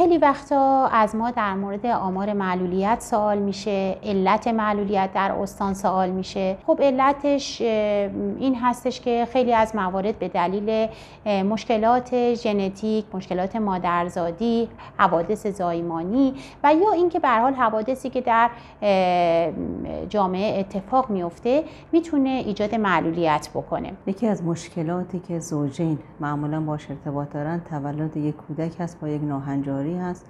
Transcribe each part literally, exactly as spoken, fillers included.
خیلی وقتا از ما در مورد آمار معلولیت سوال میشه، علت معلولیت در استان سوال میشه. خب علتش این هستش که خیلی از موارد به دلیل مشکلات ژنتیک، مشکلات مادرزادی، حوادث زایمانی و یا اینکه به هر حال حوادثی که در جامعه اتفاق میفته میتونه ایجاد معلولیت بکنه. یکی از مشکلاتی که زوجین معمولا باش ارتباط دارن تولد یک کودک هست با یک ناهنجاری هست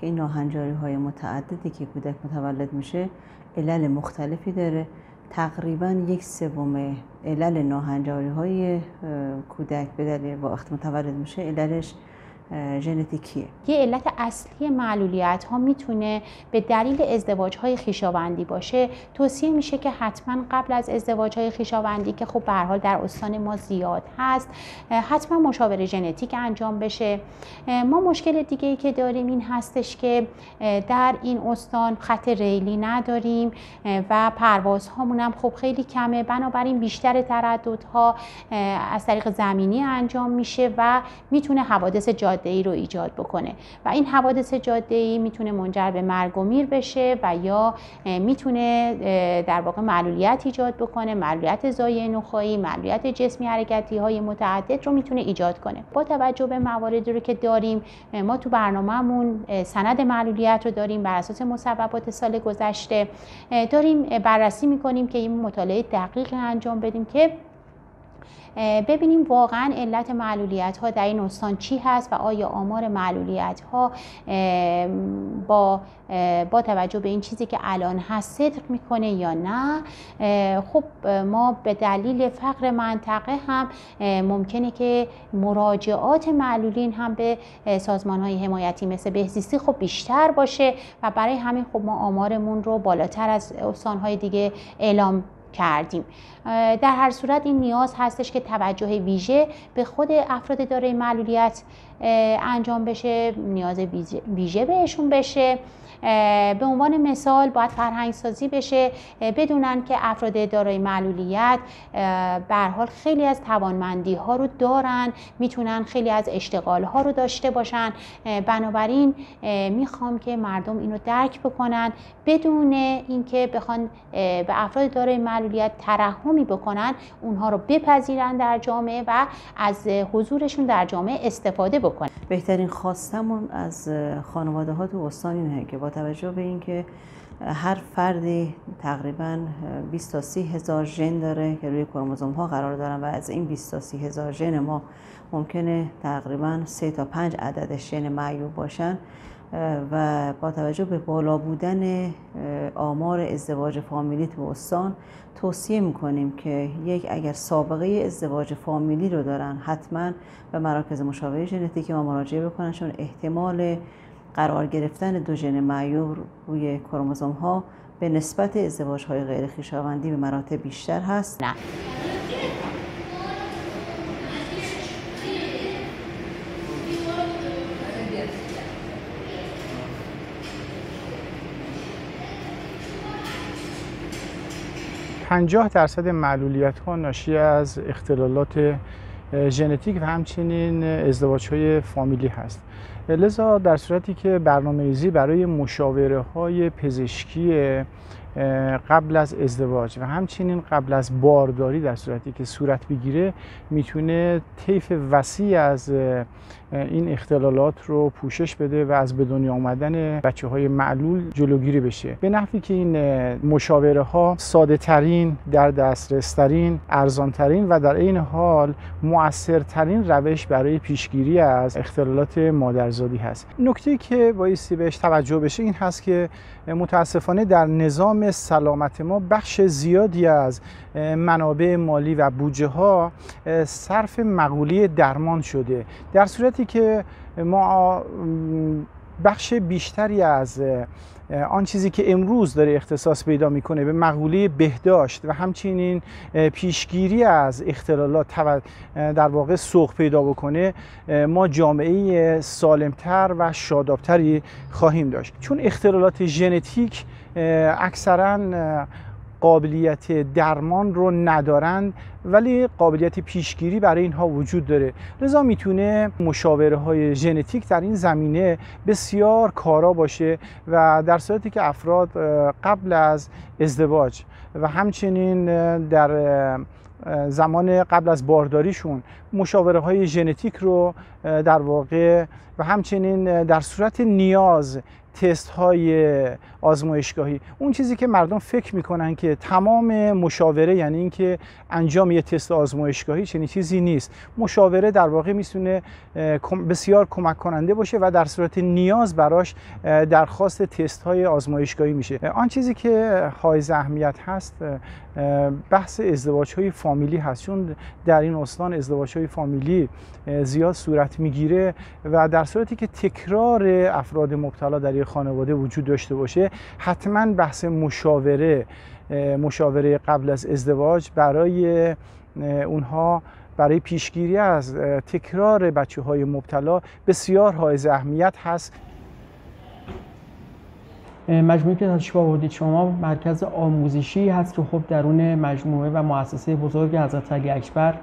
که این ناهنجاری های متعددی که کودک متولد میشه علل مختلفی داره. تقریبا یک سوم علل ناهنجاری های کودک به دلیل وقت متولد میشه عللش ژنتیکیه. یه علت اصلی معلولیت ها میتونه به دلیل ازدواج های خویشاوندی باشه. توصیه میشه که حتما قبل از ازدواج های خویشاوندی که خب به هر حال در استان ما زیاد هست، حتما مشاوره ژنتیک انجام بشه. ما مشکل دیگه ای که داریم این هستش که در این استان خط ریلی نداریم و پروازهامون هم خب خیلی کمه، بنابراین بیشتر ترددها از طریق زمینی انجام میشه و میتونه حوادث جاده ای رو ایجاد بکنه و این حوادث جاده ای میتونه منجر به مرگ و میر بشه و یا میتونه در واقع معلولیت ایجاد بکنه، معلولیت زایه نخاعی، معلولیت جسمی حرکتی های متعدد رو میتونه ایجاد کنه. با توجه به مواردی رو که داریم، ما تو برنامه‌مون سند معلولیت رو داریم، بر اساس مصوبات سال گذشته داریم بررسی میکنیم که این مطالعه دقیق انجام بدیم که ببینیم واقعا علت معلولیت ها در این استان چی هست و آیا آمار معلولیت ها با با توجه به این چیزی که الان هست صدق میکنه یا نه. خب ما به دلیل فقر منطقه هم ممکنه که مراجعات معلولین هم به سازمان های حمایتی مثل بهزیستی خب بیشتر باشه و برای همین خب ما آمارمون رو بالاتر از استان های دیگه اعلام کردیم. در هر صورت این نیاز هستش که توجه ویژه به خود افراد دارای معلولیت انجام بشه، نیاز ویژه بهشون بشه. به عنوان مثال باید فرهنگ سازی بشه، بدونن که افراد دارای معلولیت به هر حال خیلی از توانمندی ها رو دارن، میتونن خیلی از اشتغال ها رو داشته باشن. بنابراین میخوام که مردم اینو درک بکنن بدون اینکه بخوان به افراد دارای معلولیت ترحمی بکنن، اونها رو بپذیرن در جامعه و از حضورشون در جامعه استفاده بکنن. بهترین خواستمون از خانواده ها تو استان اینه که با توجه به اینکه هر فردی تقریبا بیست تا سی هزار ژن داره که روی کروموزوم ها قرار دارن و از این بیست تا سی هزار ژن ما ممکنه تقریبا سه تا پنج عدد ژن معیوب باشن و با توجه به بالا بودن آمار ازدواج فامیلی تو استان توصیه میکنیم که یک اگر سابقه ازدواج فامیلی رو دارن حتما به مراکز مشاوره ژنتیک ما مراجعه بکنن، چون احتمال قرار گرفتن دو ژن معیوب روی کروموزوم ها به نسبت ازدواج های غیر خویشاوندی به مراتب بیشتر هست. نه. پنجاه درصد معلولیت ها ناشی از اختلالات ژنتیک و همچنین ازدواج های فامیلی هست. لذا در صورتی که برنامه‌ریزی برای مشاوره های پزشکی قبل از ازدواج و همچنین قبل از بارداری در صورتی که صورت بگیره میتونه طیف وسیع از این اختلالات رو پوشش بده و از به دنیا آمدن بچه های معلول جلوگیری بشه، به نحوی که این مشاوره ها ساده ترین، در دسترس ترین، ارزان ترین و در عین حال مؤثرترین روش برای پیشگیری از اختلالات مادرزادی هست. نکته‌ای که بایستی بهش توجه بشه این هست که متاسفانه در نظام سلامت ما بخش زیادی از منابع مالی و بودجه ها صرف مقوله درمان شده، در صورتی که ما بخش بیشتری از آن چیزی که امروز داره اختصاص پیدا میکنه به مقوله بهداشت و همچنین پیشگیری از اختلالات در واقع سوق پیدا بکنه، ما جامعه سالمتر و شادابتری خواهیم داشت، چون اختلالات ژنتیک اکثرا قابلیت درمان رو ندارند ولی قابلیت پیشگیری برای اینها وجود داره، لذا میتونه مشاوره های ژنتیک در این زمینه بسیار کارا باشه و در صورتی که افراد قبل از ازدواج و همچنین در زمان قبل از بارداریشون مشاوره های ژنتیک رو در واقع و همچنین در صورت نیاز تست های آزمایشگاهی، اون چیزی که مردم فکر میکنن که تمام مشاوره یعنی اینکه انجام یه تست آزمایشگاهی، چنین چیزی نیست. مشاوره در واقع میتونه بسیار کمک کننده باشه و در صورت نیاز براش درخواست تست های آزمایشگاهی میشه. آن چیزی که حائز اهمیت هست بحث ازدواج های فامیلی هست، چون در این استان ازدواج های فامیلی زیاد صورت میگیره و در صورتی که تکرار افراد مبتلا در خانواده وجود داشته باشه، حتما بحث مشاوره مشاوره قبل از ازدواج برای اونها برای پیشگیری از تکرار بچه های مبتلا بسیار حائز اهمیت هست. مجموعه که تشریف آوردید شما مرکز آموزشی هست که خب درون مجموعه و مؤسسه بزرگ حضرت علی اکبر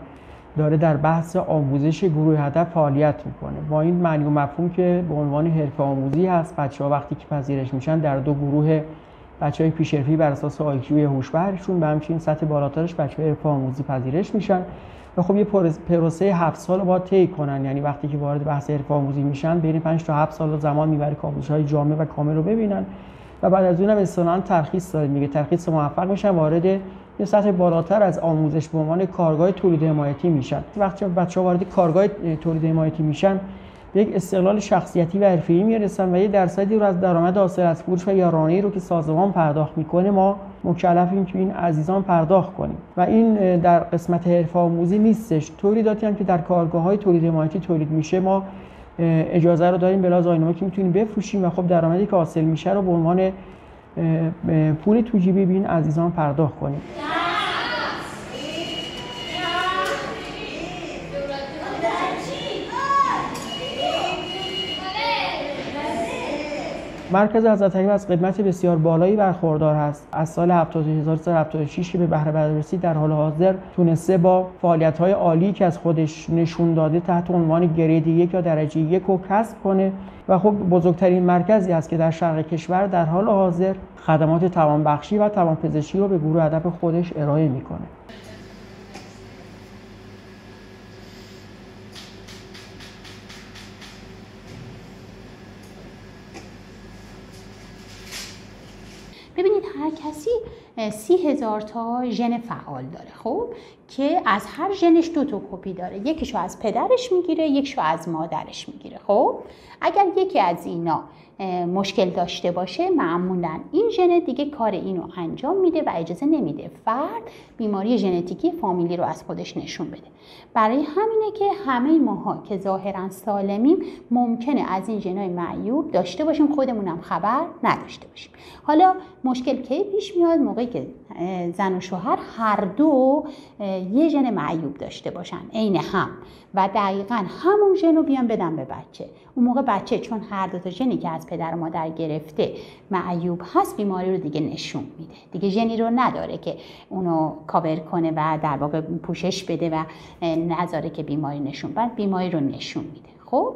داره در بحث آموزش گروه هدف فعالیت میکنه، با این معنی و مفهوم که به عنوان حرفه آموزی هست. بچه‌ها وقتی که پذیرش میشن در دو گروه، بچه‌های پیشرفتی بر اساس آی کیو هوشبرشون و همچنین سطح بالاترش بچه‌های حرفه آموزی پذیرش میشن و خب یه پروسه هفت سال رو باید طی کنن، یعنی وقتی که وارد بحث حرفه آموزی میشن بین پنج تا هفت سال زمان میبره که آموزش‌های جامع و کامل رو ببینن و بعد از اونم اصطلاحاً ترخیص داره میگه، ترخیص موفق میشن وارد یه سطح بالاتر از آموزش به عنوان کارگاه تولید حمایتی میشن. وقتی بچه‌ها وارد کارگاه تولید حمایتی میشن به یک استقلال شخصیتی و حرفه‌ای میرسن و یه درصدی رو از درآمد حاصل از فروش و یارانه‌ای رو که سازمان پرداخت میکنه ما مکلفیم که این عزیزان پرداخت کنیم و این در قسمت حرفه آموزی نیستش. تولیداتی هم که در کارگاه‌های تولید حمایتی تولید میشه ما اجازه رو داریم بلاز آینامه که میتونیم بفروشیم و خب درآمدی که حاصل میشه رو به عنوان پول تو جیبی بین عزیزان پرداخت کنیم. مرکز حضرت علی از قدمت بسیار بالایی برخوردار هست. از سال هفتاد و هزار و سیصد و هفتاد و شش که به بهره برداری در حال حاضر تونسته با فعالیت‌های عالی که از خودش نشون داده تحت عنوان گرید یک یا درجه یک رو کسب کنه و خب بزرگترین مرکزی است که در شرق کشور در حال حاضر خدمات توانبخشی و توانپزشکی رو به گروه هدف خودش ارائه میکنه. ببینید هر کسی سی هزار تا ژن فعال داره، خب که از هر ژنش دو تا کپی داره، یکیشو از پدرش میگیره یکیشو از مادرش میگیره. خب اگر یکی از اینا مشکل داشته باشه معمولاً این ژن دیگه کار اینو انجام میده و اجازه نمیده فرد بیماری ژنتیکی فامیلی رو از خودش نشون بده. برای همینه که همه ماها که ظاهرا سالمیم ممکنه از این ژنای معیوب داشته باشیم خودمونم خبر نداشته باشیم. حالا مشکل کی پیش میاد؟ موقعی که زن و شوهر هر دو یه ژن معیوب داشته باشن عین هم و دقیقاً همون ژن رو بیان بدن به بچه. اون موقع بچه چون هر دو تا ژنی که از پدر و مادر گرفته معیوب هست بیماری رو دیگه نشون میده، دیگه ژنی رو نداره که اونو کاور کنه و در واقع پوشش بده و نذاره که بیماری نشون بده، بیماری رو نشون میده. خب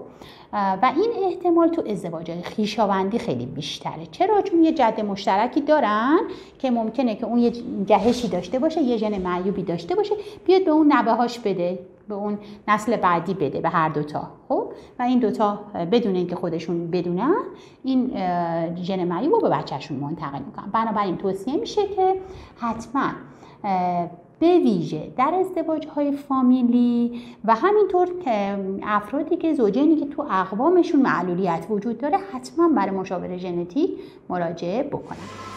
و این احتمال تو ازدواج‌های خویشاوندی خیلی بیشتره. چرا؟ چون یه جد مشترکی دارن که ممکنه که اون یه جهشی داشته باشه، یه ژن معیوبی داشته باشه، بیاد به اون نوه‌هاش بده، به اون نسل بعدی بده، به هر دوتا. خب و این دوتا بدون اینکه خودشون بدونن این ژن معیوب رو به بچه‌شون منتقل میکنن. بنابراین توصیه میشه که حتما به ویژه در ازدواج‌های فامیلی و همینطور که افرادی که زوجینی که تو اقوامشون معلولیت وجود داره حتما برای مشاوره ژنتیک مراجعه بکنن.